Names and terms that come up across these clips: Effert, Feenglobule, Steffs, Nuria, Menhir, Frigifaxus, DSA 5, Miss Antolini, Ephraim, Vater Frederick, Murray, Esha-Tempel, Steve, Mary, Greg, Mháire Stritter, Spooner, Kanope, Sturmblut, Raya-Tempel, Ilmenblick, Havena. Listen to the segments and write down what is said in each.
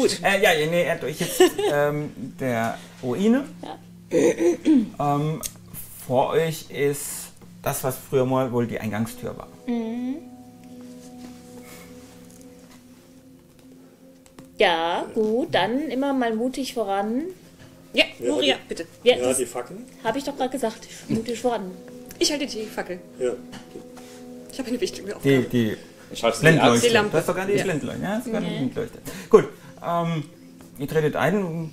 Gut, ja, nee, er hat euch jetzt der Ruine. Ja. Vor euch ist das, was früher mal wohl die Eingangstür war. Mhm. Ja, gut, dann immer mal mutig voran. Ja, Nuria, bitte. Ja, ja, die Fackel. Habe ich doch gerade gesagt, mutig voran. Ich halte die Fackel. Ja. Ich habe eine wichtige Aufgabe. Ich halte die Lampe. Das ist doch gar nicht die Blindleuchte. Ja, das ist gar nicht die Blindleuchte. Gut, ihr tretet ein und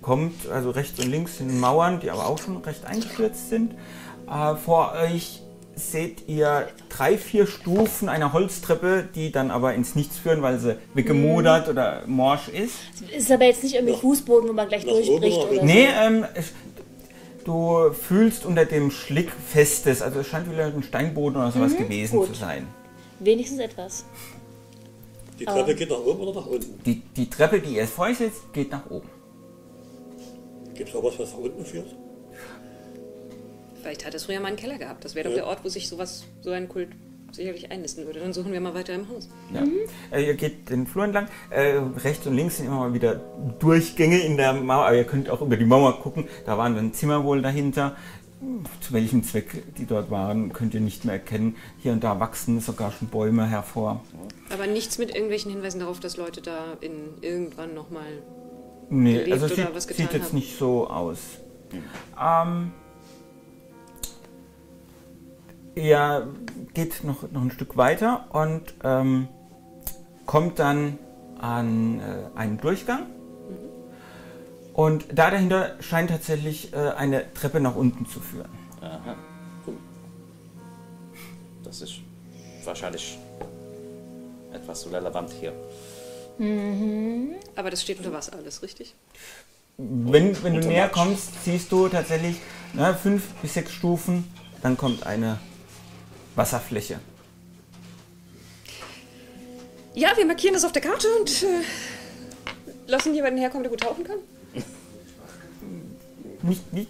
kommt also rechts und links in Mauern, die aber auch schon recht eingestürzt sind. Vor euch seht ihr 3, 4 Stufen einer Holztreppe, die dann aber ins Nichts führen, weil sie weggemodert oder morsch ist. Es ist aber jetzt nicht irgendwie Fußboden, wo man gleich durchbricht oder nee, so. Du fühlst unter dem Schlick Festes, also es scheint wieder ein Steinboden oder sowas gewesen zu sein. Wenigstens etwas. Die Treppe geht nach oben oder nach unten? Die Treppe, die ihr vor euch seht, geht nach oben. Gibt es auch was, was nach unten führt? Vielleicht hat es früher mal einen Keller gehabt. Das wäre doch der Ort, wo sich sowas, so ein Kult sicherlich einnisten würde. Dann suchen wir mal weiter im Haus. Ja. Ihr geht den Flur entlang. Rechts und links sind immer mal wieder Durchgänge in der Mauer. Aber ihr könnt auch über die Mauer gucken. Da waren dann Zimmer wohl dahinter. Zu welchem Zweck die dort waren, könnt ihr nicht mehr erkennen. Hier und da wachsen sogar schon Bäume hervor. Aber nichts mit irgendwelchen Hinweisen darauf, dass Leute da irgendwann nochmal gelebt also oder was getan haben. Sieht jetzt nicht so aus. Ihr geht noch ein Stück weiter und kommt dann an einen Durchgang. Und da dahinter scheint tatsächlich eine Treppe nach unten zu führen. Aha, cool. Das ist wahrscheinlich etwas so relevant hier. Mhm. Aber das steht unter Wasser alles, richtig? Wenn du näher kommst, siehst du tatsächlich 5 bis 6 Stufen. Dann kommt eine Wasserfläche. Ja, wir markieren das auf der Karte und lassen jemanden herkommen, der gut tauchen kann.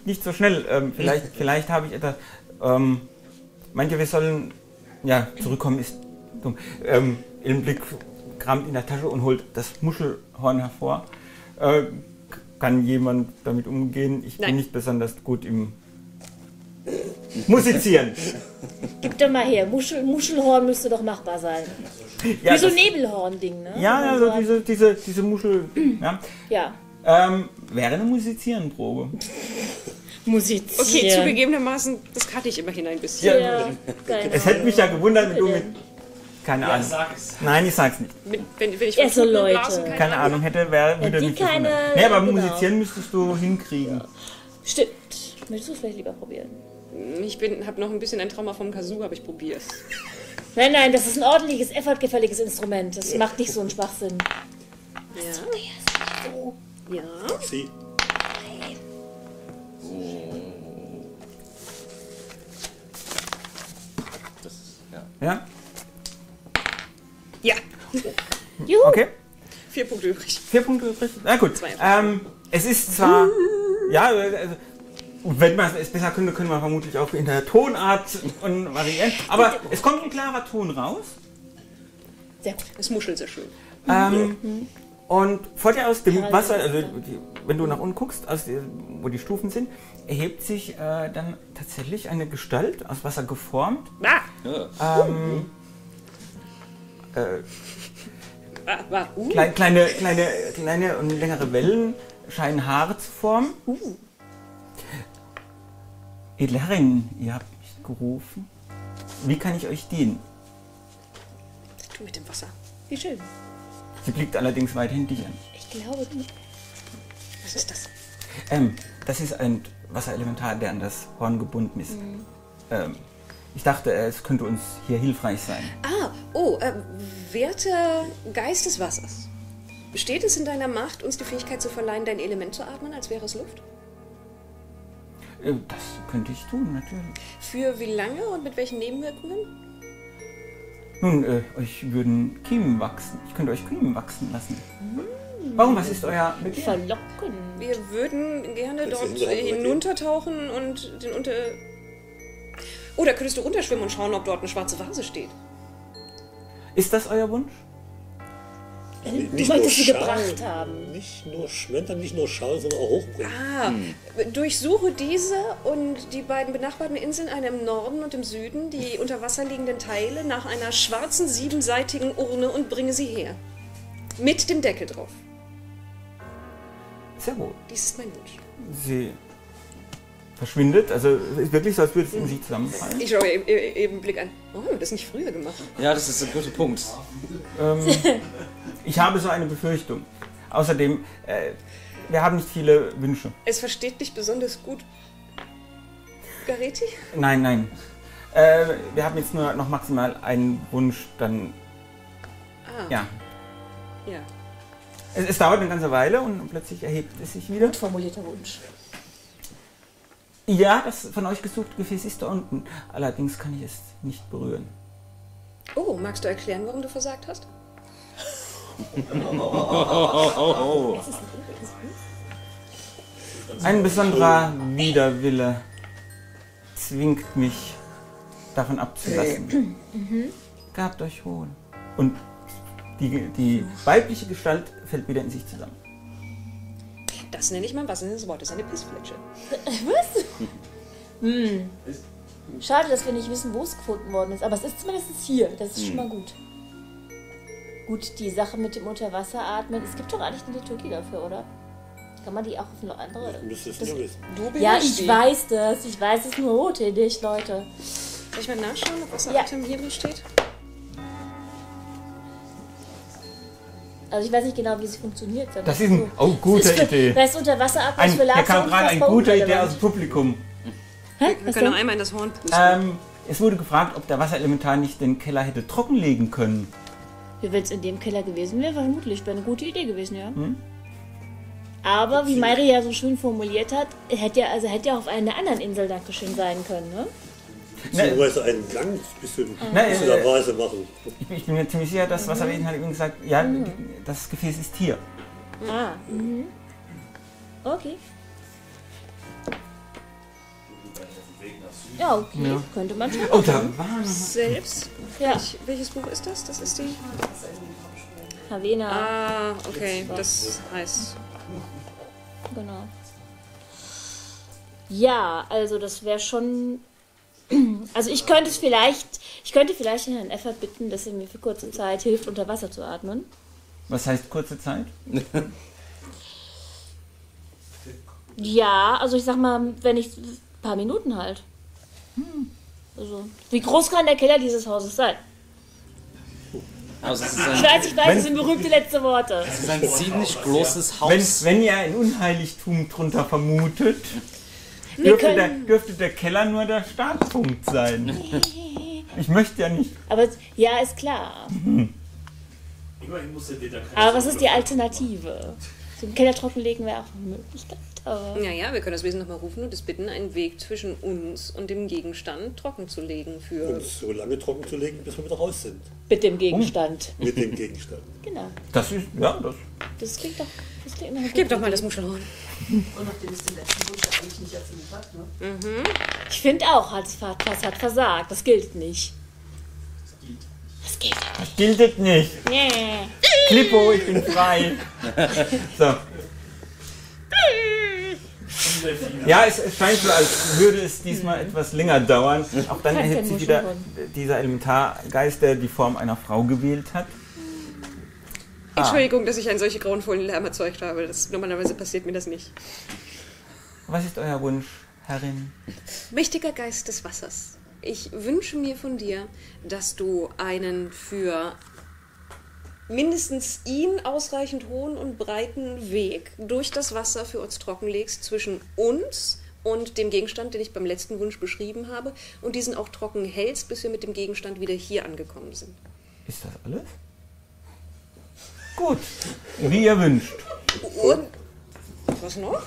Nicht so schnell. Vielleicht habe ich etwas. Meint ihr, wir sollen. Ja, zurückkommen ist dumm. Ilmenblick kramt in der Tasche und holt das Muschelhorn hervor. Kann jemand damit umgehen? Ich bin nicht besonders gut im Musizieren. Gib doch mal her. Muschelhorn müsste doch machbar sein. Ja, wie so ein Nebelhorn-Ding, ne? Ja, also diese Muschel. Ja. Wäre eine Musizierenprobe. Musizieren. Okay, zugegebenermaßen, das cutte ich immerhin ein bisschen. Ja, es hätte mich ja gewundert, wenn du mit. Keine Ahnung. Sag's. Nein, ich sag's nicht. Wenn ich so Leute. Blasen, keine Ahnung hätte, würde mich keine. Nee, aber musizieren müsstest du hinkriegen. Ja. Stimmt. Möchtest du es vielleicht lieber probieren? Ich habe noch ein bisschen ein Trauma vom Kazoo, aber ich probiere es. Nein, das ist ein ordentliches, effortgefälliges Instrument. Das macht nicht so einen Schwachsinn. Ja. Sie. Nein. Das, ja. Ja. Juhu. Okay. 4 Punkte übrig. 4 Punkte übrig. Na gut. 2. Es ist zwar. Ja, also. Und wenn man es besser könnte, können wir vermutlich auch in der Tonart und variieren. Aber es kommt ein klarer Ton raus. Sehr gut. Es muschelt sehr schön. Und vor dir aus dem Wasser, also wenn du nach unten guckst, wo die Stufen sind, erhebt sich dann tatsächlich eine Gestalt aus Wasser geformt. Kleine und längere Wellen scheinen Haare zu formen. Edle Herrin, ihr habt mich gerufen. Wie kann ich euch dienen? Du mit dem Wasser. Wie schön. Sie blickt allerdings weithin dich an. Ich glaube nicht. Was ist das? Das ist ein Wasserelementar, der an das Horn gebunden ist. Mhm. Ich dachte, es könnte uns hier hilfreich sein. Werter Geist des Wassers. Steht es in deiner Macht, uns die Fähigkeit zu verleihen, dein Element zu atmen, als wäre es Luft? Das könnte ich tun, natürlich. Für wie lange und mit welchen Nebenwirkungen? Nun, euch würden Kiemen wachsen. Ich könnte euch Kiemen wachsen lassen. Warum? Was ist euer Begriff? Verlocken. Wir würden gerne dort hinuntertauchen und den Oder könntest du runterschwimmen und schauen, ob dort eine schwarze Vase steht? Ist das euer Wunsch? Du wolltest sie gebracht haben. Nicht nur schwendern, nicht nur schauen, sondern auch hochbringen. Ah, durchsuche diese und die beiden benachbarten Inseln, eine im Norden und im Süden, die unter Wasser liegenden Teile, nach einer schwarzen, siebenseitigen Urne und bringe sie her. Mit dem Deckel drauf. Sehr wohl. Dies ist mein Wunsch. Sie verschwindet, also ist wirklich so, als würde es in sich zusammenfallen. Ich schaue eben Blick an. Oh, das ist nicht früher gemacht. Ja, das ist ein guter Punkt. Ich habe so eine Befürchtung. Außerdem, wir haben nicht viele Wünsche. Es versteht dich besonders gut, Garetti? Nein, nein. Wir haben jetzt nur noch maximal einen Wunsch, dann... Ah. Ja. Ja. Es dauert eine ganze Weile und plötzlich erhebt es sich wieder. Gut formulierter Wunsch. Ja, das von euch gesuchte Gefäß ist da unten. Allerdings kann ich es nicht berühren. Oh, magst du erklären, warum du versagt hast? Ein besonderer Widerwille zwingt mich, davon abzulassen. Gabt euch wohl. Und die weibliche Gestalt fällt wieder in sich zusammen. Das nenne ich mal was in das Wort, das ist eine Pissflitsche. Was? Hm. Schade, dass wir nicht wissen, wo es gefunden worden ist, aber es ist zumindest hier. Das ist schon mal gut. Gut, die Sache mit dem Unterwasseratmen, es gibt doch eigentlich eine Liturgie dafür, oder? Kann man die auch auf eine andere... Ja, ich weiß das. Ich weiß es nur rothändig, Leute. Soll ich mal nachschauen, ob Wasseratmen hier drin steht? Also ich weiß nicht genau, wie es funktioniert. Das ist eine gute Idee. Weißt du, Unterwasseratmen für Lager... Da kam gerade eine gute Idee aus dem Publikum. Hä? Wir können noch einmal in das Horn pusten. Es wurde gefragt, ob der Wasserelementar nicht den Keller hätte trockenlegen können. Wenn es in dem Keller gewesen wäre, vermutlich wäre eine gute Idee gewesen, ja. Hm? Aber wie Mháire ja so schön formuliert hat, hätte ja auf einer anderen Insel Dankeschön sein können, ne? Beziehungsweise einen langen bisschen Weise machen. Ich bin mir ziemlich sicher, dass was er eben hat gesagt, ja, das Gefäß ist hier. Ah, okay. Ja, okay, ja. Könnte man schon. Oh, da war selbst. Ja. Welches Buch ist das? Das ist die Havena. Ah, okay, das heißt. Genau. Ja, also das wäre schon. Also ich könnte vielleicht Herrn Effert bitten, dass er mir für kurze Zeit hilft, unter Wasser zu atmen. Was heißt kurze Zeit? Ja, also ich sag mal, wenn ich ein paar Minuten halt. Also, wie groß kann der Keller dieses Hauses sein? Also, ich weiß, das sind berühmte letzte Worte. Es ist ein ziemlich großes Haus. Wenn ihr ein Unheiligtum drunter vermutet, dürfte der Keller nur der Startpunkt sein. Ich möchte ja nicht. Aber ja, ist klar. Aber was ist die Alternative? Den Keller trockenlegen wäre auch eine Möglichkeit. Ja, wir können das Wesen nochmal rufen und es bitten, einen Weg zwischen uns und dem Gegenstand trocken zu legen für... Und so lange trocken zu legen, bis wir wieder raus sind. Mit dem Gegenstand. Mit dem Gegenstand. Genau. Das ist, ja, das... Das klingt doch... Das klingt nach Gib doch mal das Muschelhorn. Und nachdem es den letzten Wunsch eigentlich nicht erfüllt hat, ne? Ich finde auch, Hartz-Fahrtpass hat versagt. Das gilt nicht. Das gilt. Das gilt nicht. Das gilt nicht. Nee. Klippo, ich bin frei. So. Ja, es scheint so, als würde es diesmal etwas länger dauern. Auch dann erhebt sich wieder dieser Elementargeist, der die Form einer Frau gewählt hat. Entschuldigung, dass ich einen solchen grauenvollen Lärm erzeugt habe. Normalerweise passiert mir das nicht. Was ist euer Wunsch, Herrin? Mächtiger Geist des Wassers, ich wünsche mir von dir, dass du einen für... mindestens ihn ausreichend hohen und breiten Weg durch das Wasser für uns trockenlegst zwischen uns und dem Gegenstand, den ich beim letzten Wunsch beschrieben habe, und diesen auch trocken hältst, bis wir mit dem Gegenstand wieder hier angekommen sind. Ist das alles? Gut, wie ihr wünscht. Und was noch?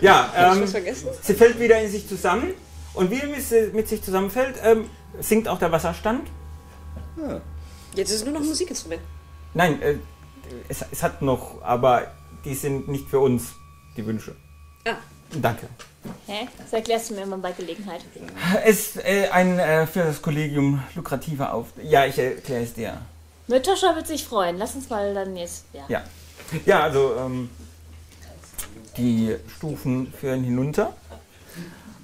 Ja, sie fällt wieder in sich zusammen und wie sie mit sich zusammenfällt, sinkt auch der Wasserstand. Ja. Jetzt ist es nur noch ein Musikinstrument. Nein, es hat noch, aber die sind nicht für uns, die Wünsche. Ah. Danke. Hä? Das erklärst du mir immer bei Gelegenheit. Es ist ein für das Kollegium lukrativer Auftrag. Ja, ich erkläre es dir. Natascha wird sich freuen. Lass uns mal dann jetzt... Ja, also die Stufen führen hinunter.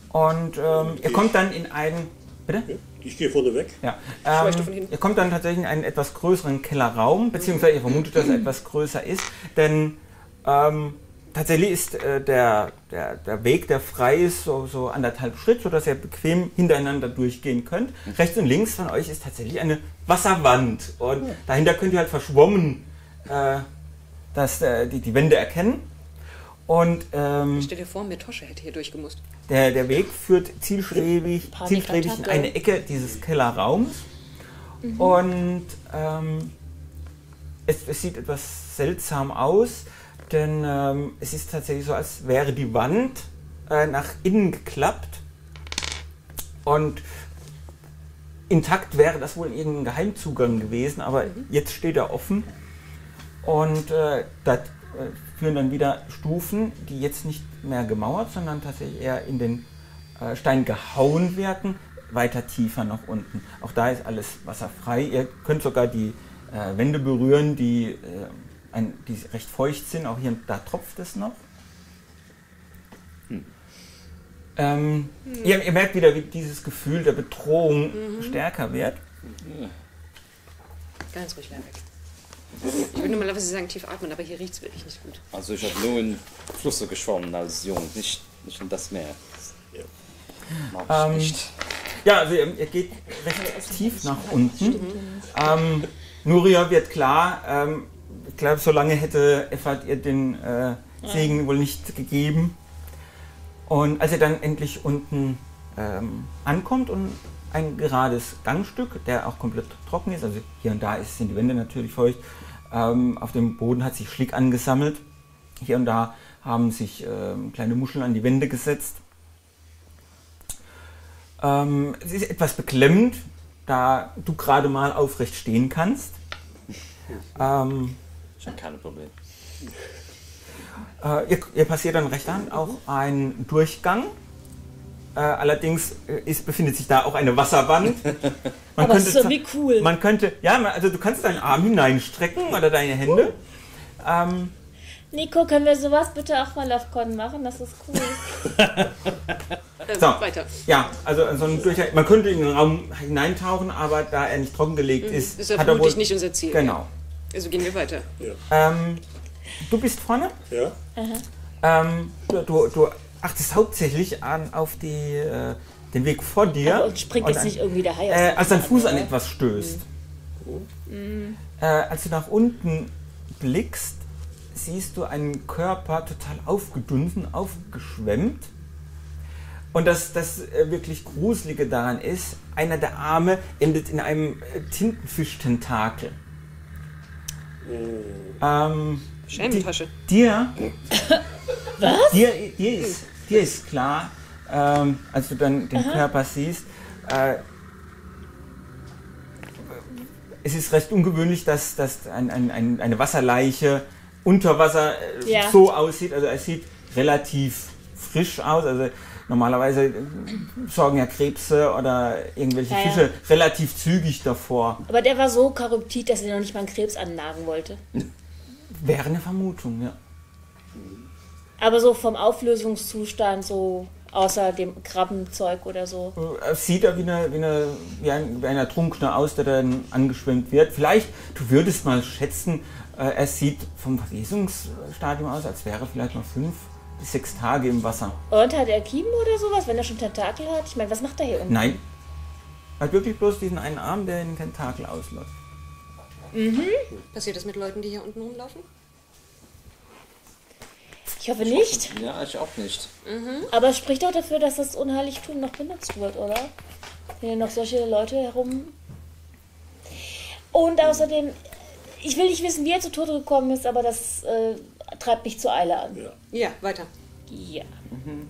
Und ihr kommt dann in einen... Bitte? Ich gehe vorne weg. Ja. Ihr kommt dann tatsächlich in einen etwas größeren Kellerraum, beziehungsweise ihr vermutet, dass er etwas größer ist, denn tatsächlich ist der Weg, der frei ist, so 1,5 Schritt, sodass ihr bequem hintereinander durchgehen könnt. Rechts und links von euch ist tatsächlich eine Wasserwand und dahinter könnt ihr halt verschwommen die Wände erkennen. Und, stell dir vor, Metosche hätte hier durchgemusst. Der Weg führt zielstrebig in eine Ecke dieses Kellerraums. Und es sieht etwas seltsam aus, denn es ist tatsächlich so, als wäre die Wand nach innen geklappt. Und intakt wäre das wohl irgendein Geheimzugang gewesen, aber jetzt steht er offen. Und das führen dann wieder Stufen, die jetzt nicht mehr gemauert, sondern tatsächlich eher in den Stein gehauen werden, weiter tiefer nach unten. Auch da ist alles wasserfrei. Ihr könnt sogar die Wände berühren, die recht feucht sind. Auch hier und da tropft es noch. Ihr merkt wieder, wie dieses Gefühl der Bedrohung stärker wird. Ganz ruhig weg. Ich würde normalerweise sagen, tief atmen, aber hier riecht es wirklich nicht gut. Also ich habe nur in Flüsse geschwommen als Jung, nicht in das Meer. Ja, also ihr geht recht tief nach unten. Nuria wird klar, ich glaube, so lange hätte Ephraim ihr den Segen wohl nicht gegeben. Und als ihr dann endlich unten ankommt und ein gerades Gangstück, der auch komplett trocken ist, also hier und da sind die Wände natürlich feucht, auf dem Boden hat sich Schlick angesammelt, hier und da haben sich kleine Muscheln an die Wände gesetzt. Es ist etwas beklemmend, da du gerade mal aufrecht stehen kannst. Ich habe keine Probleme. Ihr passiert dann recht an auch einen Durchgang. Allerdings befindet sich da auch eine Wasserwand. Aber das ist irgendwie cool. Man könnte, also du kannst deinen Arm hineinstrecken oder deine Hände. Nico, können wir sowas bitte auch mal auf Con machen? Das ist cool. So, weiter. Ja, also so ein Durchgang. Man könnte in den Raum hineintauchen, aber da er nicht trockengelegt ist, ist er vermutlich nicht unser Ziel. Genau. Also gehen wir weiter. Ja. Du bist vorne? Ja. Du achtest hauptsächlich auf den Weg vor dir. Aber und springt jetzt nicht irgendwie der Hai aus. Als dein Fuß an etwas stößt. Als du nach unten blickst, siehst du einen Körper total aufgedunsen, aufgeschwemmt. Und das wirklich Gruselige daran ist, einer der Arme endet in einem Tintenfisch-Tentakel. Schämentasche. Was? Dir ist klar, als du dann den Körper siehst, es ist recht ungewöhnlich, dass eine Wasserleiche unter Wasser so aussieht. Also es sieht relativ frisch aus. Also normalerweise sorgen ja Krebse oder irgendwelche Fische relativ zügig davor. Aber der war so korruptiert, dass er noch nicht mal einen Krebs annagen wollte. Wäre eine Vermutung, ja. Aber so vom Auflösungszustand, so außer dem Krabbenzeug oder so. Sieht er wie ein Ertrunkener aus, der dann angeschwemmt wird. Vielleicht, du würdest mal schätzen, er sieht vom Verwesungsstadium aus, als wäre vielleicht noch 5 bis 6 Tage im Wasser. Und hat er Kiemen oder sowas, wenn er schon Tentakel hat? Ich meine, was macht er hier unten? Nein. Er hat wirklich bloß diesen einen Arm, der in den Tentakel ausläuft. Passiert das mit Leuten, die hier unten rumlaufen? Ich hoffe nicht. Ja, ich auch nicht. Aber es spricht auch dafür, dass das Unheiligtum noch benutzt wird, oder? Wenn hier noch solche Leute herum... Und außerdem, ich will nicht wissen, wie er zu Tode gekommen ist, aber das treibt mich zur Eile an. Ja, weiter. Ja.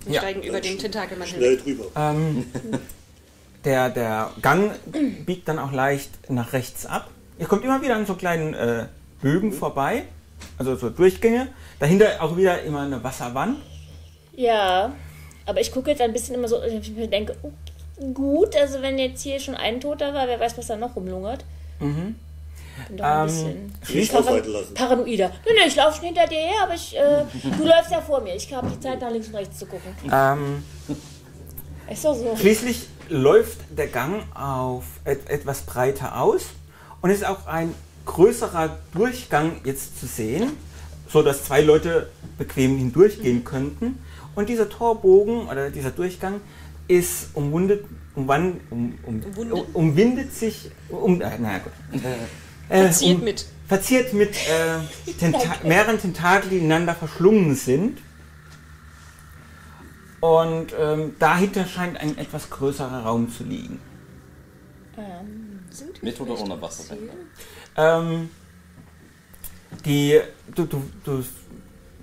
Wir steigen über den Tentakelmann hin. Schnell drüber. Der Gang biegt dann auch leicht nach rechts ab. Ihr kommt immer wieder an so kleinen Bögen vorbei, also so Durchgänge. Dahinter auch wieder immer eine Wasserwand. Ja, aber ich gucke jetzt ein bisschen immer so, ich denke, gut, also wenn jetzt hier schon ein Toter war, wer weiß, was da noch rumlungert. Paranoider. Nein, ich laufe schon hinter dir her, aber ich, du läufst ja vor mir. Ich habe die Zeit, nach links und rechts zu gucken. So. Schließlich läuft der Gang auf etwas breiter aus und ist auch ein größerer Durchgang jetzt zu sehen, so dass zwei Leute bequem hindurchgehen könnten. Und dieser Torbogen oder dieser Durchgang ist verziert mit mehreren Tentakeln, die ineinander verschlungen sind. Und dahinter scheint ein etwas größerer Raum zu liegen. Mit oder ohne Wasser?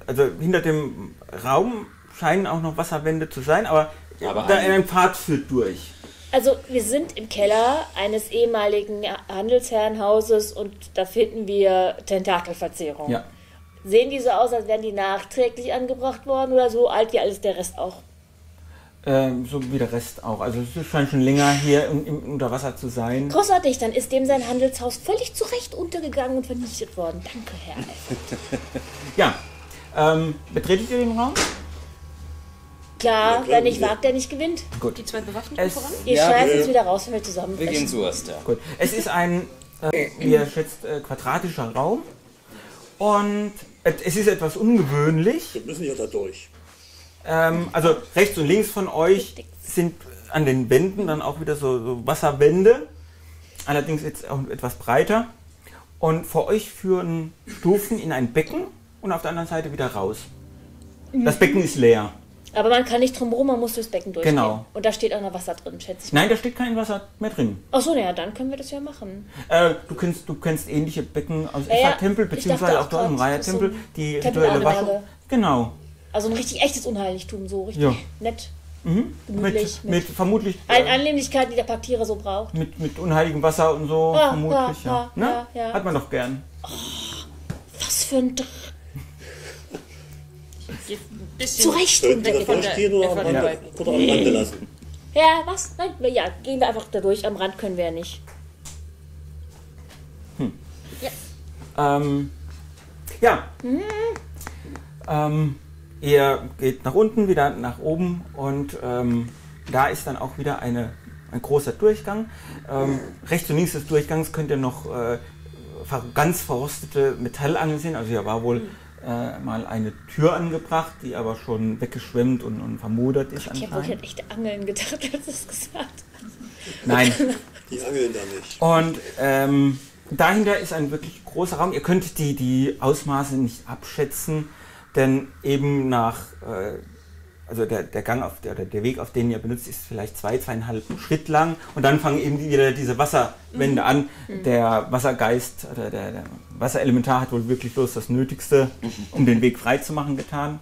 Also hinter dem Raum scheinen auch noch Wasserwände zu sein, aber da ein Pfad führt durch. Also wir sind im Keller eines ehemaligen Handelsherrenhauses und da finden wir Tentakelverzierung. Ja. Sehen die so aus, als wären die nachträglich angebracht worden oder so alt wie alles der Rest auch? So wie der Rest auch. Also es scheint schon länger hier unter Wasser zu sein. Großartig, dann ist dem sein Handelshaus völlig zu Recht untergegangen und vernichtet worden. Danke, Herr Alfred. Ja, betretet ihr den Raum? Klar, wer nicht wagt, der nicht gewinnt. Gut. Die zwei Bewaffneten voran? Ihr schmeißt uns wieder raus, wenn wir zusammenbrechen. Wir gehen zuerst, ja. Gut. Es ist ein, wie ihr schätzt, quadratischer Raum. Und es ist etwas ungewöhnlich. Wir müssen ja da durch. Also rechts und links von euch sind an den Wänden dann auch wieder so Wasserwände. Allerdings jetzt auch etwas breiter. Und vor euch führen Stufen in ein Becken und auf der anderen Seite wieder raus. Das Becken ist leer. Aber man kann nicht drumherum, man muss durchs Becken durchgehen. Genau. Und da steht auch noch Wasser drin, schätze ich. Nein, da steht kein Wasser mehr drin. Achso, naja, dann können wir das ja machen. Du kennst ähnliche Becken aus Esha-Tempel, beziehungsweise auch dort im Raya-Tempel, die rituelle Waschung. Genau. Also ein richtig echtes Unheiligtum, so richtig nett, gemütlich. Mit vermutlich... allen Annehmlichkeiten, die der Paktiere so braucht. Mit unheiligem Wasser und so, vermutlich, ja. Hat man doch gern. Oh, was für ein... Zu Recht lassen. Ja, was? Nein, ja, gehen wir einfach da durch. Am Rand können wir ja nicht. Ihr geht nach unten, wieder nach oben und da ist dann auch wieder ein großer Durchgang. Rechts und links des Durchgangs könnt ihr noch ganz verrostete Metallangeln sehen. Also hier war wohl... mal eine Tür angebracht, die aber schon weggeschwemmt und vermodert ist. Ich habe wohl an echte Angeln gedacht, als du es gesagt hast. Nein. Die angeln da nicht. Und dahinter ist ein wirklich großer Raum. Ihr könnt die Ausmaße nicht abschätzen, denn eben nach, also der Weg, auf den ihr benutzt, ist vielleicht 2,5 Schritt lang und dann fangen eben wieder diese Wasserwände an. Der Wassergeist oder der Wasserelementar hat wohl wirklich bloß das Nötigste, um den Weg frei zu machen, getan.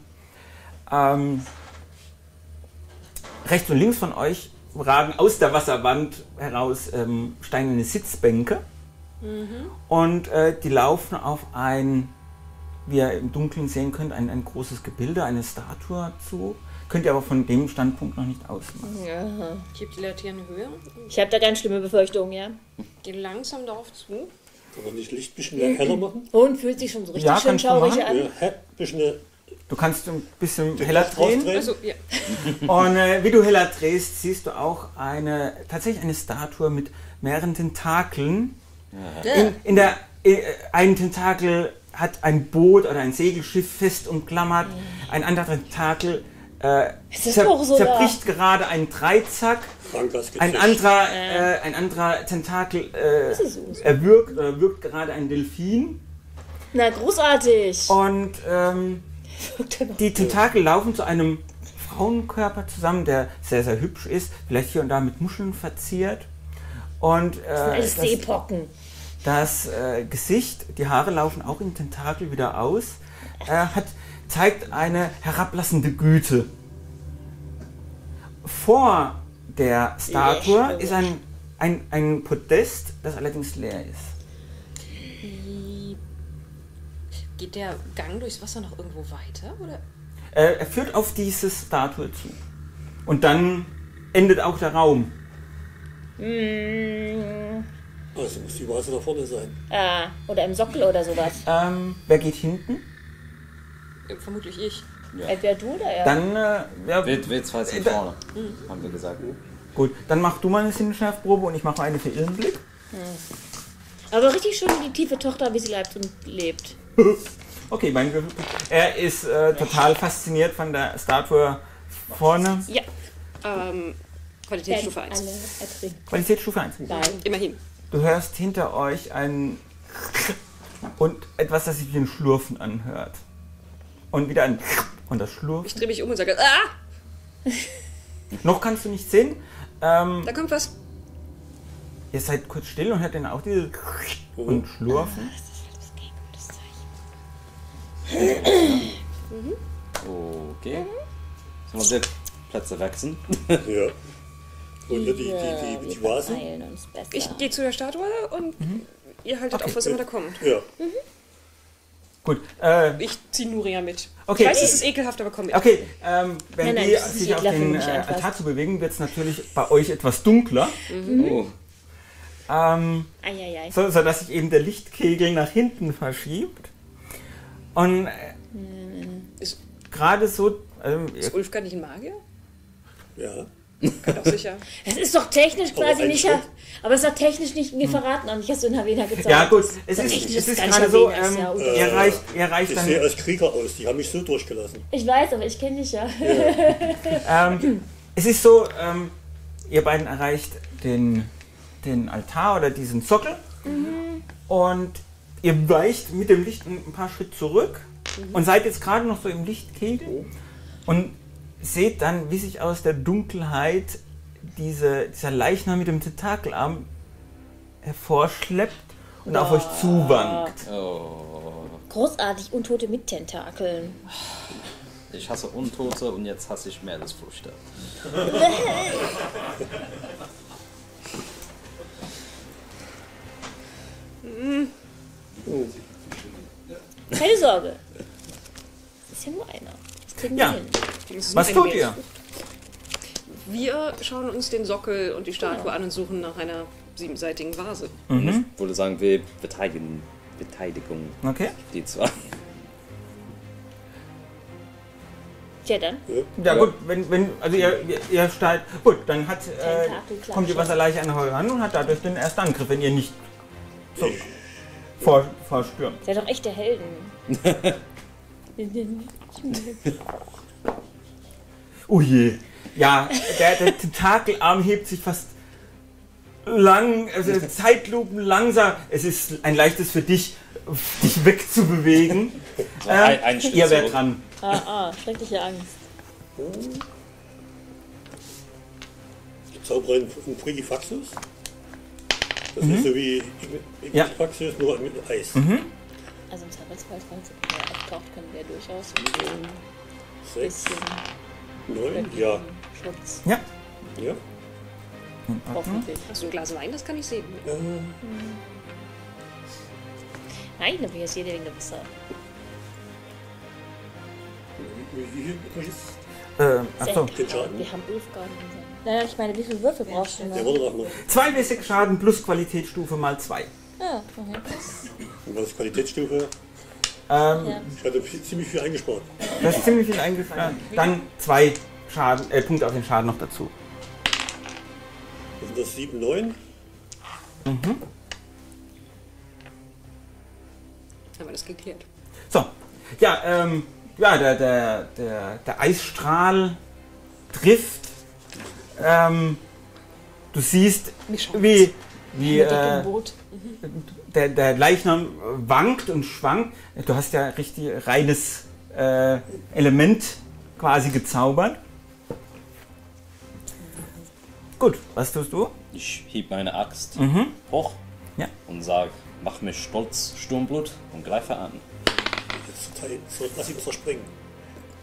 Rechts und links von euch ragen aus der Wasserwand heraus steinerne Sitzbänke und die laufen auf ein, wie ihr im Dunkeln sehen könnt, ein großes Gebilde, eine Statue zu. Könnt ihr aber von dem Standpunkt noch nicht ausmachen. Ja. Ich habe die Laternen höher. Ich habe da ganz schlimme Befürchtungen, ja. Geh langsam darauf zu. Kann man nicht Licht ein bisschen mehr heller machen? Und fühlt sich schon so richtig schön schaurig an. Du kannst ein bisschen heller drehen. Also, ja. Und wie du heller drehst, siehst du auch tatsächlich eine Statue mit mehreren Tentakeln. Ja. Ein Tentakel hat ein Boot oder ein Segelschiff fest umklammert. Ja. Ein anderer Tentakel zerbricht gerade einen Dreizack. Ein anderer Tentakel erwürgt gerade einen Delfin. Na, großartig! Und die Tentakel laufen zu einem Frauenkörper zusammen, der sehr, sehr hübsch ist, vielleicht hier und da mit Muscheln verziert. Und, das sind alles Seepocken. Das Gesicht, die Haare laufen auch in Tentakel wieder aus. Zeigt eine herablassende Güte. Vor der Statue ist ein Podest, das allerdings leer ist. Geht der Gang durchs Wasser noch irgendwo weiter? Oder? Er führt auf diese Statue zu. Und dann endet auch der Raum. Also muss die Vase da vorne sein. Oder im Sockel oder sowas. Wer geht hinten? Vermutlich ich. Ja. Entweder du oder er. Dann, ja. Wir zwei sind vorne, haben wir gesagt. Gut, dann mach du mal eine Sinneschärfprobe und ich mache eine für Ilmenblick. Aber richtig schön die tiefe Tochter, wie sie lebt und lebt. Okay, mein Glück. Er ist total fasziniert von der Statue vorne. Ja. Qualitätsstufe 1. Qualitätsstufe 1. Nein. Immerhin. Du hörst hinter euch ein und etwas, das sich wie ein Schlurfen anhört. Und wieder ein und das Schlurfen. Ich drehe mich um und sage, ah! Noch kannst du nichts sehen. Da kommt was. Ihr seid kurz still und hört dann auch diese und Schlurfen. Das ist halt das Zeichen. Okay. Sollen wir die Plätze wechseln? Ja. Und die Vase. Ich gehe zu der Statue und ihr haltet auf, was immer da kommt. Ja. Gut. Ich ziehe Nuria mit. Okay. Ich weiß, es ist ekelhaft, aber komm mit. Okay, wenn die sich auf den Altar zu bewegen, wird es natürlich bei euch etwas dunkler. So dass sich eben der Lichtkegel nach hinten verschiebt. Und gerade so. Ist Ulf gar nicht ein Magier? Ja. Kann auch sicher. Es ist doch technisch quasi nicht. Aber es ist doch technisch nicht. Wir verraten auch nicht, dass du in Havena gezeigt. Ja, gut. Es ist gerade so. Er reicht dann. Ich sehe als Krieger aus. Die haben mich so durchgelassen. Ich weiß, aber ich kenne dich ja. Es ist so, ihr beiden erreicht den Altar oder diesen Sockel und ihr weicht mit dem Licht ein paar Schritt zurück und seid jetzt gerade noch so im Lichtkegel und seht dann, wie sich aus der Dunkelheit dieser Leichnam mit dem Tentakelarm hervorschleppt und auf euch zuwankt. Großartig, Untote mit Tentakeln. Ich hasse Untote und jetzt hasse ich Meeresfrüchte. Keine Sorge. Das ist ja nur einer. Was tut ihr? Wir schauen uns den Sockel und die Statue an und suchen nach einer siebenseitigen Vase. Ich würde sagen, wir Beteiligung. Okay. Die zwei. Ja, dann. Ja, gut, also ihr steigt. Gut, dann kommt die Wasserleiche an euch ran und hat dadurch den ersten Angriff, wenn ihr nicht so vorstürmt. Seid doch echte Helden. Oh je. Ja, der Tentakelarm hebt sich fast also Zeitlupen langsam. Es ist ein leichtes für dich, dich wegzubewegen. So, ihr wärt dran. Schreckliche Angst. Die Zauberin von Frigifaxus? Das ist so wie Frigifaxus, nur mit Eis. Also im Zauberfall, wenn er auftaucht, können wir durchaus ein bisschen 9, ja. Schutz. Ja. Ja. Hoffentlich. Hast du ein Glas Wein? Das kann ich sehen. Nein, da bin ich jede Menge Wasser. Achso. Wir haben 11 Garten. Naja, ich meine, wie viele Würfel brauchst du denn? 2W6 Schaden plus Qualitätsstufe mal 2. Ja, okay. Und was ist Qualitätsstufe? Ich hatte ziemlich viel eingespart. Du hast ziemlich viel eingespart. Dann 2 Punkte auf den Schaden noch dazu. Das sind das 7, 9. Haben wir das geklärt. So. Ja, der Eisstrahl trifft. Du siehst, wie der Leichnam wankt und schwankt. Du hast ja richtig reines Element quasi gezaubert. Gut, was tust du? Ich heb meine Axt hoch und sage, mach mich stolz, Sturmblut, und greife an. Lass ihn zerspringen.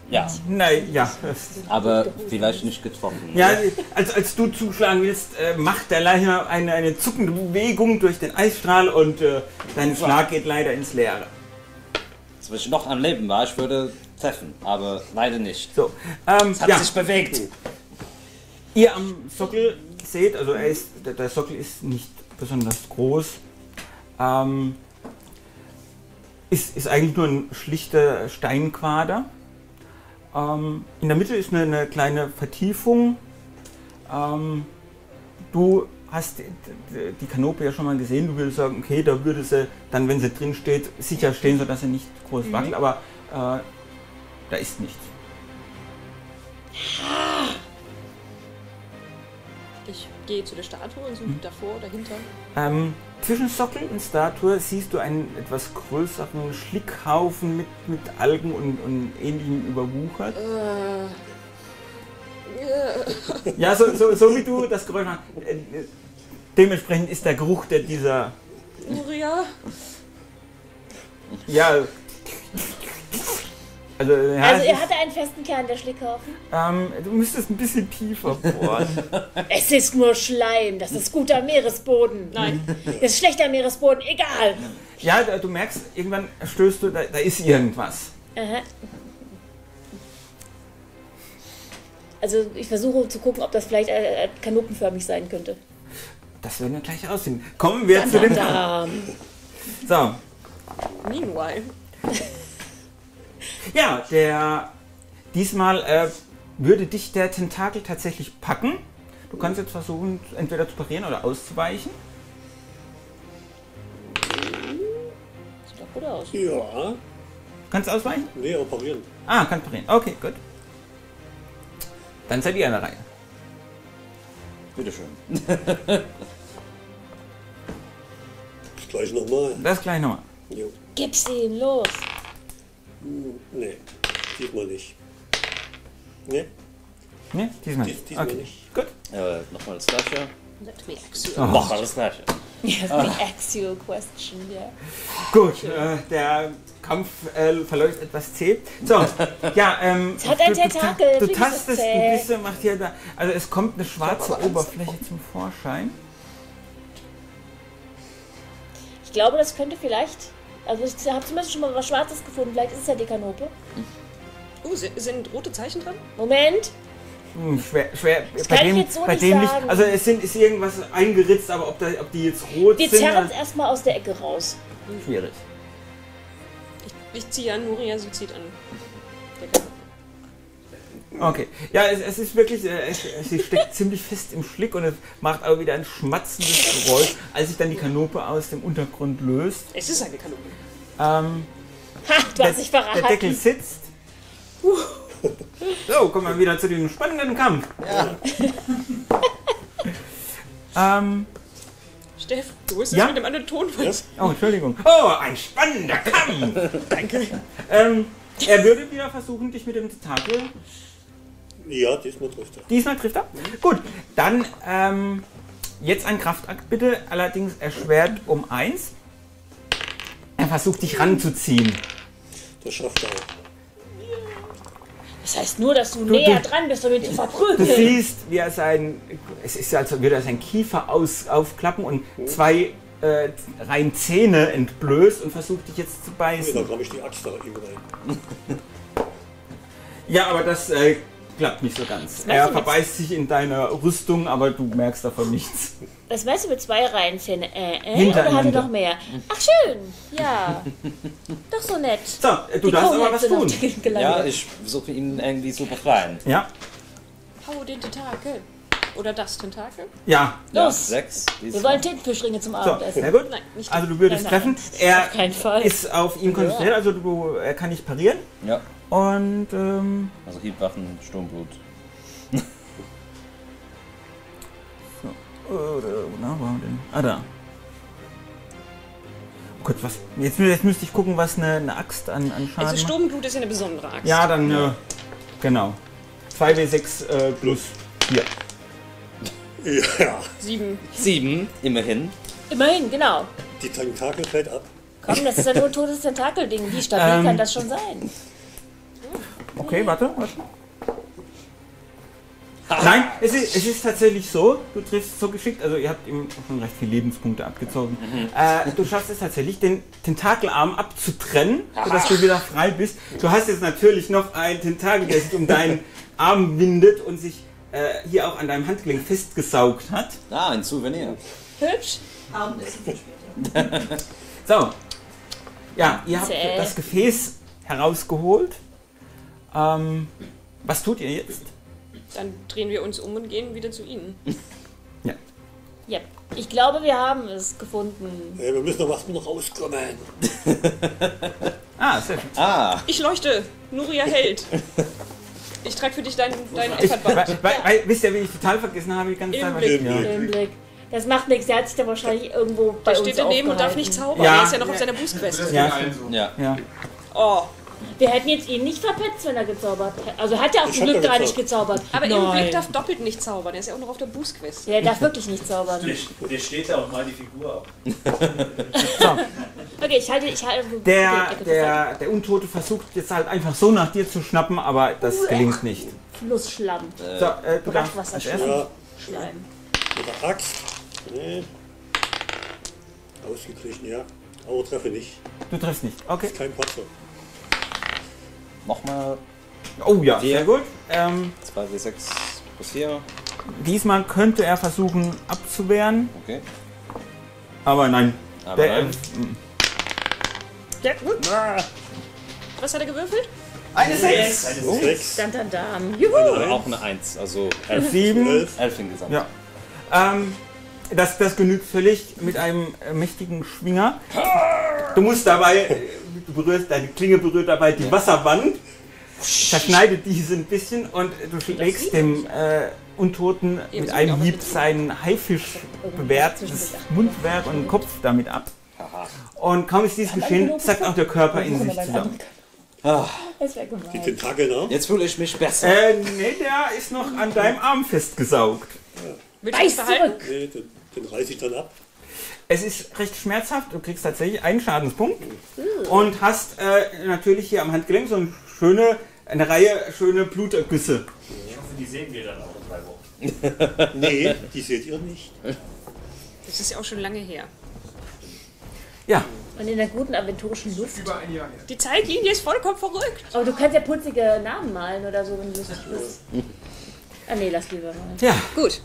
Ja. Nein, ja. Aber vielleicht nicht getroffen. Ja, als du zuschlagen willst, macht der Leichnam eine zuckende Bewegung durch den Eisstrahl und dein Schlag geht leider ins Leere. Als ich noch am Leben war, ich würde treffen, aber leider nicht. So. Es hat sich bewegt. Ihr am Sockel seht, also der Sockel ist nicht besonders groß. Ist eigentlich nur ein schlichter Steinquader. In der Mitte ist eine kleine Vertiefung. Du hast die Kanope ja schon mal gesehen. Du würdest sagen, okay, da würde sie dann, wenn sie drin steht, sicher stehen, sodass sie nicht groß wackelt, aber da ist nichts. Ich gehe zu der Statue und suche davor oder dahinter. Zwischen Sockel und Statue siehst du einen etwas größeren Schlickhaufen mit Algen und Ähnlichem überwuchert. Ja, so wie du das Geräusch machst. Dementsprechend ist der Geruch, der dieser... Nuria? Ja... Also er hatte einen festen Kern, der Schlickhaufen. Du müsstest ein bisschen tiefer bohren. Es ist nur Schleim, das ist guter Meeresboden. Nein, das ist schlechter Meeresboden, egal. Ja, du merkst, irgendwann stößt du, da ist irgendwas. Aha. Also ich versuche zu gucken, ob das vielleicht kanopenförmig sein könnte. Das werden wir gleich aussehen. Kommen wir zu dem... So. Meanwhile. Ja, diesmal würde dich der Tentakel tatsächlich packen. Du kannst jetzt versuchen, entweder zu parieren oder auszuweichen. Sieht doch gut aus. Ja. Kannst du ausweichen? Nee, auch parieren. Ah, kannst parieren. Okay, gut. Dann seid ihr an der Reihe. Bitteschön. Das gleich nochmal. Das gleich nochmal. Gib's ihm, los. Nee, diesmal nicht. Nee? Nee, diesmal nicht. Diesmal okay. Nicht. Gut. Nochmal das Gleiche. Let me ask you. Nochmal das Gleiche. Let me ask you a question, yeah. Gut, der Kampf verläuft etwas zäh. So, ja, es hat ein Tentakel. Du tastest ein bisschen, macht hier da. Also es kommt eine schwarze Oberfläche zum Vorschein. Ich glaube, das könnte vielleicht... Also ich habe zumindest schon mal was Schwarzes gefunden, vielleicht ist es ja die Kanope. Oh, sind rote Zeichen dran? Moment! Schwer. Das bei kann dem, ich jetzt so bei nicht dem sagen. Nicht, also ist irgendwas eingeritzt, aber ob die jetzt rot sind... Wir zerren es erstmal aus der Ecke raus. Schwierig. Ich ziehe an, Nuria Suizid an. Okay. Ja, es ist wirklich... sie steckt ziemlich fest im Schlick und es macht aber wieder ein schmatzendes Geräusch, als sich dann die Kanope aus dem Untergrund löst. Es ist eine Kanope. Ha, du hast dich verraten. Der Deckel sitzt. So, kommen wir wieder zu diesem spannenden Kampf. Ja. Steff, du bist mit dem anderen Tonfall. Oh, Entschuldigung. Oh, ein spannender Kampf. Danke. Er würde wieder versuchen, dich mit dem Tentakel... Ja, diesmal trifft er. Diesmal trifft er? Mhm. Gut, dann jetzt ein Kraftakt bitte, allerdings erschwert um 1. Er versucht dich ranzuziehen. Das schafft er auch. Das heißt nur, dass du näher dran bist, um ihn zu verprügeln. Du siehht, wie er sein... Es ist, als würde er seinen Kiefer aufklappen und zwei rein Zähne entblößt und versucht dich jetzt zu beißen. Nee, da glaube ich die Axt da eben rein. Ja, aber das... klappt nicht so ganz. Er verbeißt sich in deiner Rüstung, aber du merkst davon nichts. Was meinst du mit zwei Reihenzähne? Oder hatte noch mehr? Ach schön, ja. Doch so nett. So, du darfst aber was tun. Ja, ich versuche ihn irgendwie zu befreien. Ja. Hau den Tentakel. Oder das Tentakel? Ja. Los. 6. Wir wollen Tintenfischringe zum Abendessen. Sehr gut. Nein, nicht also du würdest treffen. Er auf keinen Fall. Ist auf ihn konzentriert, also er kann nicht parieren. Ja. Und also Hiebwaffen, Sturmblut. So. Na, wo haben wir denn? Ah, da. Oh Gott, was? Jetzt müsste ich gucken, was eine Axt an Schaden. Also Sturmblut ist ja eine besondere Axt. Ja, dann genau. 2W6 plus 4. Ja. 7. 7, immerhin. Immerhin, genau. Die Tentakel fällt ab. Komm, das ist ja nur ein totes Tentakelding. Wie stabil kann das schon sein? Okay, warte. Nein, es ist tatsächlich so, du triffst so geschickt, also ihr habt ihm schon recht viele Lebenspunkte abgezogen. Du schaffst es tatsächlich, den Tentakelarm abzutrennen, sodass du wieder frei bist. Du hast jetzt natürlich noch einen Tentakel, der sich um deinen Arm windet und sich hier auch an deinem Handgelenk festgesaugt hat. Ah, ein Souvenir. Hübsch. Abendessen verspätet. So. Ja, ihr habt das Gefäß herausgeholt. Was tut ihr jetzt? Dann drehen wir uns um und gehen wieder zu ihnen. Ja. Ja, ich glaube, wir haben es gefunden. Hey, wir müssen noch was mit rauskommen. Sehr schön. Ich leuchte. Nuria hält. Ich trage für dich dein Effertband. Wisst ihr, wie ich total vergessen habe? Die ganze Zeit Ilmenblick. Das macht nichts, der hat sich da wahrscheinlich irgendwo bei uns steht daneben und darf nicht zaubern. Ja. Er ist ja noch auf seiner Bußquest. Ja. Oh. Wir hätten jetzt ihn nicht verpetzt, wenn er gezaubert hätte. Also hat er auf Glück gar nicht gezaubert. Aber Ilmenblick darf doppelt nicht zaubern, er ist ja auch noch auf der Bußquest. Ja, er darf wirklich nicht zaubern. Der steht da auch mal die Figur ab. So. Okay, ich halte der Untote versucht jetzt halt einfach so nach dir zu schnappen, aber das gelingt nicht. Flussschlamm. So, du darfst was essen. Schleim. Mit der Axt. Nee. Ausgeglichen, ja. Aber treffe nicht. Du triffst nicht, okay. Ist kein Patzer. Nochmal. Oh ja, sehr gut. 2W6 plus 4. Diesmal könnte er versuchen abzuwehren. Okay. Aber nein. Was hat er gewürfelt? Eine 6. Eine 6. Dann, Juhu. Auch eine 1. Also 7. 11 insgesamt. Ja. Das genügt völlig mit einem mächtigen Schwinger. Du musst dabei, deine Klinge berührt dabei die Wasserwand, zerschneidet diese ein bisschen und du schlägst dem Untoten mit einem Hieb sein haifischbewehrtes Mundwerk und Kopf damit ab. Und kaum ist dies geschehen, zackt auch der Körper in sich zusammen. Die Tentakel, ne? Jetzt fühle ich mich besser. Nee, der ist noch an deinem Arm festgesaugt. Willst du den reiß ich dann ab. Es ist recht schmerzhaft, du kriegst tatsächlich einen Schadenspunkt und hast natürlich hier am Handgelenk so eine Reihe schöne Blutergüsse. Ich hoffe, die sehen wir dann auch in 3 Wochen. Nee, die seht ihr nicht. Das ist ja auch schon lange her. Ja. Und in der guten aventurischen Luft. Über ein Jahr her. Die Zeitlinie ist vollkommen verrückt. Aber du kannst ja putzige Namen malen oder so, wenn du lustig bist. Ah nee, lass lieber mal. Ja. Gut.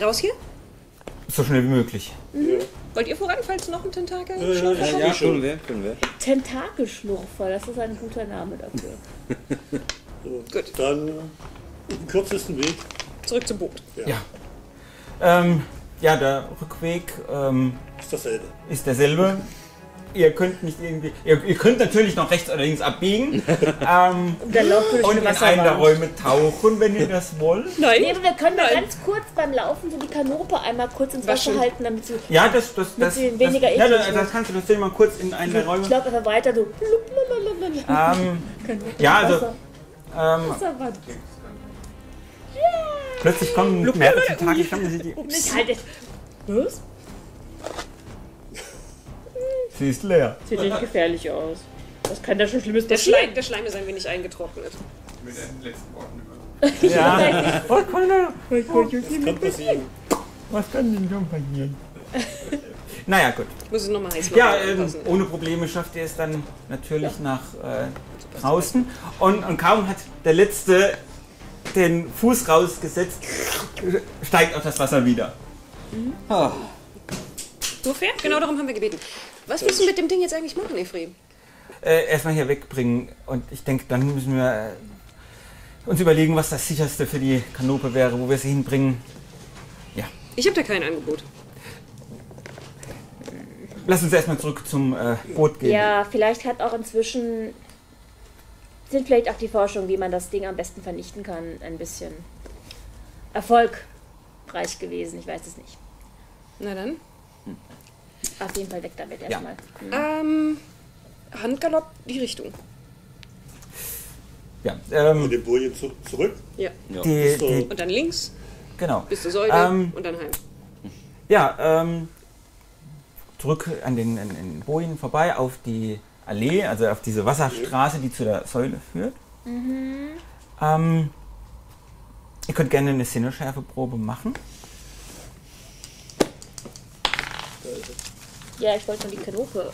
Raus hier? So schnell wie möglich. Mhm. Wollt ihr voran, falls noch ein Tentakelschlurfer kommt? Ja, können wir. Tentakelschlurfer, das ist ein guter Name dafür. So, gut. Dann den kürzesten Weg. Zurück zum Boot. Ja. Der Rückweg ist derselbe. Ihr könnt nicht irgendwie. Ihr könnt natürlich noch rechts oder links abbiegen. Und in einen der Räume tauchen, wenn ihr das wollt. Nein. Nee, wir können da ganz kurz beim Laufen so die Kanope einmal kurz ins Wasser halten, damit sie. Ja, das kannst du natürlich mal kurz in einen der Räume. Ich glaube, einfach weiter so. Plötzlich kommen mehrere Tage, Was? Sie ist leer. Sieht nicht gefährlich aus. Was kann da schon Schlimmes passieren? Der Schleim ist ein wenig eingetrocknet. Mit den letzten Worten über. Ja. Was kann denn schon passieren? Naja, gut. Ich muss es nochmal heiß machen. Ja, ohne Probleme schafft ihr es dann natürlich nach draußen. Und kaum hat der Letzte den Fuß rausgesetzt, steigt auch das Wasser wieder. Mhm. Oh. So fair? Genau darum haben wir gebeten. Was willst du mit dem Ding jetzt eigentlich machen, Ephraim? Erstmal hier wegbringen und ich denke, dann müssen wir uns überlegen, was das sicherste für die Kanope wäre, wo wir sie hinbringen. Ja. Ich habe da kein Angebot. Lass uns erstmal zurück zum Boot gehen. Ja, vielleicht sind vielleicht auch die Forschung, wie man das Ding am besten vernichten kann, ein bisschen erfolgreich gewesen. Ich weiß es nicht. Na dann. Auf jeden Fall weg damit erstmal. Ja. Handgalopp, die Richtung. Ja. Mit den Bojen zurück. Ja. Und dann links. Genau. Bis zur Säule und dann heim. Ja, zurück an den Bojen vorbei auf die Allee, also auf diese Wasserstraße, die zu der Säule führt. Mhm. Ihr könnt gerne eine Sinneschärfeprobe machen. Ja, ich wollte nur die Kanope.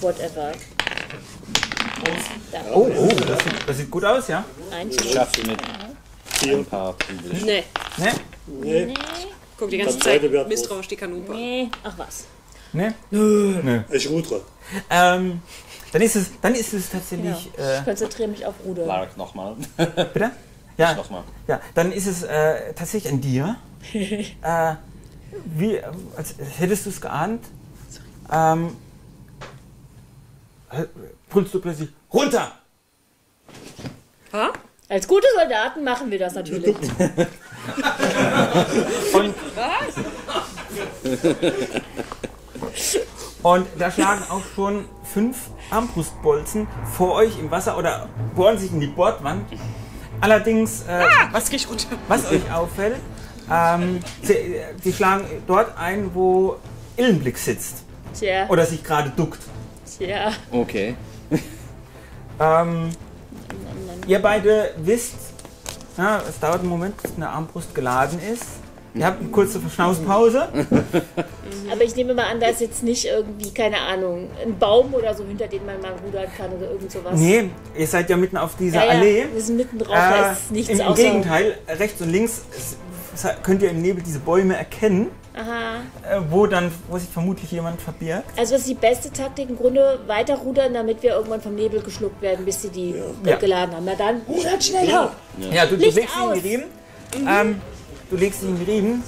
Whatever. Das sieht gut aus, ja? Nein, ich schaffe mit. Nee. Nee? Nee. guck die ganze Zeit misstrauisch die Kanupe. Nee, ach was. Nee? Nö. Nee. Ich rudere. Dann ist es tatsächlich... Genau. Ich konzentriere mich auf Ruder. Lark nochmal. Bitte? Ja. Ich nochmal. Ja, dann ist es tatsächlich an dir. Wie, als hättest du es geahnt, brüllst du plötzlich runter! Ha? Als gute Soldaten machen wir das natürlich. Und, was? Und da schlagen auch schon 5 Armbrustbolzen vor euch im Wasser oder bohren sich in die Bordwand. Allerdings, was euch auffällt, die schlagen dort ein, wo Ilmenblick sitzt. Tja. Oder sich gerade duckt. Tja. Okay. Ihr beide wisst, ja, es dauert einen Moment, bis eine Armbrust geladen ist. Ihr habt eine kurze Verschnaufspause. Aber ich nehme mal an, da ist jetzt nicht irgendwie, keine Ahnung, ein Baum oder so, hinter dem man mal rudern kann oder irgend sowas. Nee, ihr seid ja mitten auf dieser Allee. Wir sind mitten drauf, da ist nichts außer... Im Gegenteil, rechts und links könnt ihr im Nebel diese Bäume erkennen. Aha. Wo sich vermutlich jemand verbirgt. Also ist die beste Taktik im Grunde weiter rudern, damit wir irgendwann vom Nebel geschluckt werden, bis sie die geladen haben. Na dann, rudert schneller! Ja, du legst in die Riemen. Du legst ihn in die Riemen.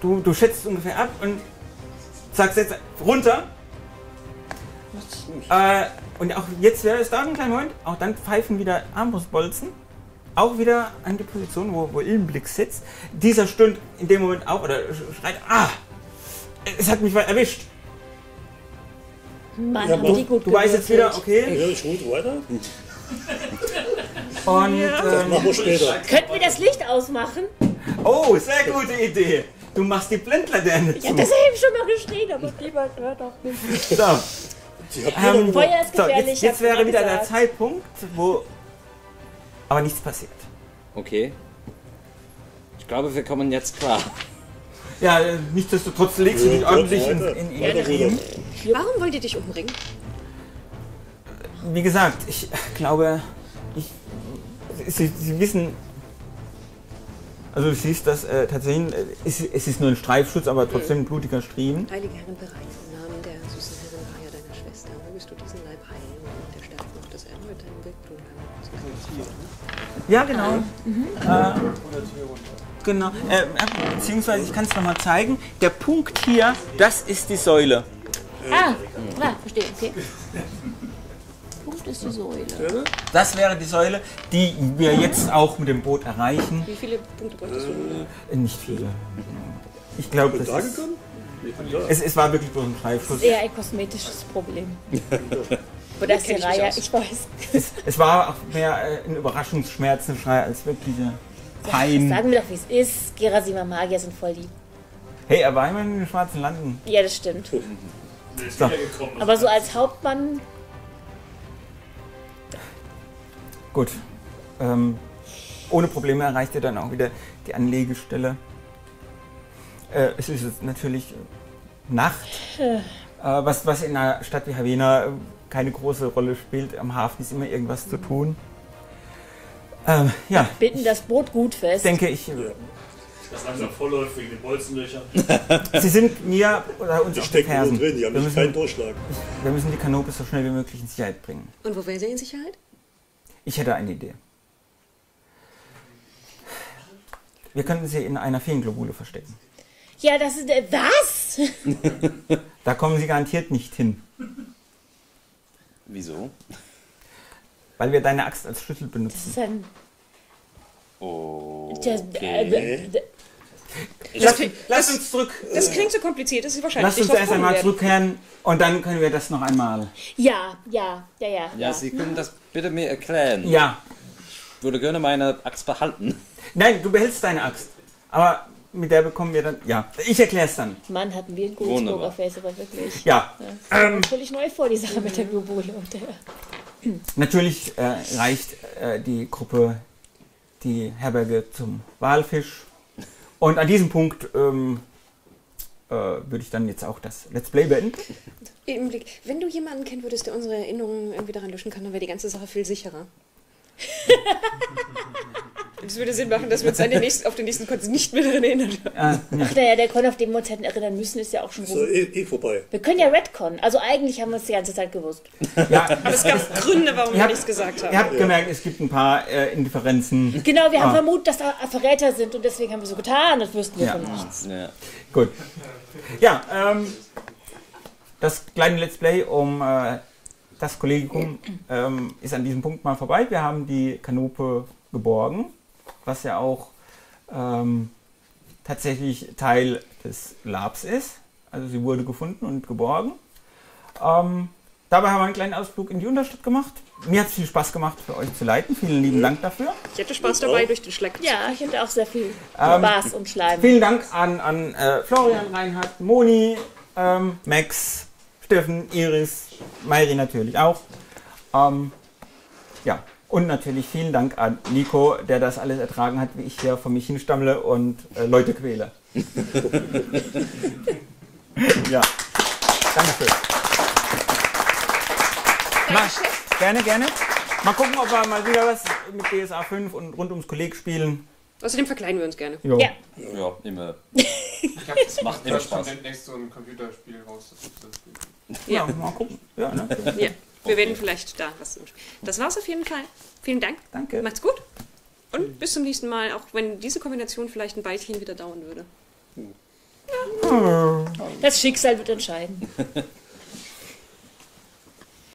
Du schätzt ungefähr ab und sagst jetzt runter. Und auch jetzt wäre es da ein kleiner Moment. Auch dann pfeifen wieder Armbrustbolzen. Auch wieder an die Position, wo Ilmenblick sitzt. Dieser stund in dem Moment auch oder schreit, es hat mich erwischt. Mann, ja, du weißt jetzt wieder, okay. Ja, ich ruhe weiter. Und machen wir später. Könnten wir das Licht ausmachen? Oh, sehr gute Idee. Du machst die Blendlaterne. Ich hab das eben schon mal geschrien, aber niemand hört auf mich. So. Feuer ist gefährlich. So, jetzt wäre wieder der Zeitpunkt, wo... Aber nichts passiert. Okay. Ich glaube, wir kommen jetzt klar. Ja, nichtsdestotrotz legst du dich ordentlich in Riemen. Warum wollt ihr dich umbringen? Wie gesagt, ich glaube, sie wissen... Also du siehst, dass tatsächlich, es ist nur ein Streifschutz, aber trotzdem ein blutiger Striemen. Heilige Herren, bereit im Namen der süßen Herrin Raya, deiner Schwester, mögest du diesen Leib heilen und der Stärke noch das erneut deinen Weg tun. Ja, genau. Genau. Beziehungsweise, ich kann es nochmal zeigen. Der Punkt hier, das ist die Säule. Verstehe. Okay. Punkt ist die Säule. Das wäre die Säule, die wir jetzt auch mit dem Boot erreichen. Wie viele Punkte bräuchtest du? Nicht viele. Ich glaube, das ist... Es war wirklich bloß ein Treibschuss. Eher ein kosmetisches Problem. Oder ist die Raya, ich weiß. Es war auch mehr ein Überraschungsschmerzenschrei als wirkliche Pein. Sagen wir doch, wie es ist. Gerasima Magier sind voll lieb. Hey, er war immer in den schwarzen Landen. Ja, das stimmt. So. Aber so als Hauptmann... Gut. Ohne Probleme erreicht ihr dann auch wieder die Anlegestelle. Es ist jetzt natürlich Nacht, was in einer Stadt wie Havena keine große Rolle spielt. Am Hafen ist immer irgendwas zu tun. Ja. Bitten das Boot gut fest. Denke ich. Ja. Das langsam vorläuft wegen den Bolzenlöchern. Sie sind mir oder uns auf die Fersen. Drin, die haben wir keinen Durchschlag. Wir müssen die Kanope so schnell wie möglich in Sicherheit bringen. Und wo wären sie in Sicherheit? Ich hätte eine Idee. Wir könnten sie in einer Feenglobule verstecken. Ja, das ist... Was? Da kommen sie garantiert nicht hin. Wieso? Weil wir deine Axt als Schlüssel benutzen. Das ist ein... Okay. Lass uns zurück... Das klingt so kompliziert, das ist wahrscheinlich... Lass uns erst einmal zurückkehren und dann können wir das noch einmal... Ja, Sie können das bitte mir erklären. Ja. Ich würde gerne meine Axt behalten. Nein, du behältst deine Axt. Aber... Mit der bekommen wir dann. Ja, ich erkläre es dann. Mann, hatten wir ein gutes Pokerface, aber wirklich. Ja. Völlig neu vor, die Sache mit der Globule und der. Natürlich reicht die Gruppe die Herberge zum Walfisch. Und an diesem Punkt würde ich dann jetzt auch das Let's Play beenden. Ilmenblick, wenn du jemanden kennen würdest, der unsere Erinnerungen irgendwie daran löschen kann, dann wäre die ganze Sache viel sicherer. Das würde Sinn machen, dass wir uns an den nächsten, auf den nächsten Konzert nicht mehr daran erinnern. Ach naja, der Con, auf den wir uns hätten erinnern müssen, ist ja auch schon so vorbei. Wir können ja Redcon. Also eigentlich haben wir es die ganze Zeit gewusst. Ja. Aber es gab Gründe, warum wir nichts gesagt haben. Ihr habt gemerkt, es gibt ein paar Indifferenzen. Genau, wir haben vermutet, dass da Verräter sind und deswegen haben wir so getan, das wüssten wir von nichts. Ja. Gut. Ja, das kleine Let's Play um... das Kollegium ist an diesem Punkt mal vorbei. Wir haben die Kanope geborgen, was ja auch tatsächlich Teil des Labs ist. Also sie wurde gefunden und geborgen. Dabei haben wir einen kleinen Ausflug in die Unterstadt gemacht. Mir hat es viel Spaß gemacht, für euch zu leiten. Vielen lieben Dank dafür. Ich hatte Spaß dabei durch den Schleck. Ja, ich hatte auch sehr viel Spaß und Schleim. Vielen Dank an Florian, Reinhard, Moni, Max, Steffen, Iris, Mháire natürlich auch. Ja, und natürlich vielen Dank an Nico, der das alles ertragen hat, wie ich hier vor mich hinstammle und Leute quäle. Ja, danke schön. Gerne, gerne. Mal gucken, ob wir mal wieder was mit DSA 5 und rund ums Kolleg spielen. Außerdem verkleiden wir uns gerne. Jo. Ja. Ja, immer. Das macht immer Spaß. Ich habe demnächst so ein Computerspiel raus. Ja, mal gucken. Ja, ne? Ja, wir werden vielleicht da was. Das war's auf jeden Fall. Vielen Dank. Danke. Macht's gut. Und bis zum nächsten Mal, auch wenn diese Kombination vielleicht ein Weilchen wieder dauern würde. Ja. Das Schicksal wird entscheiden.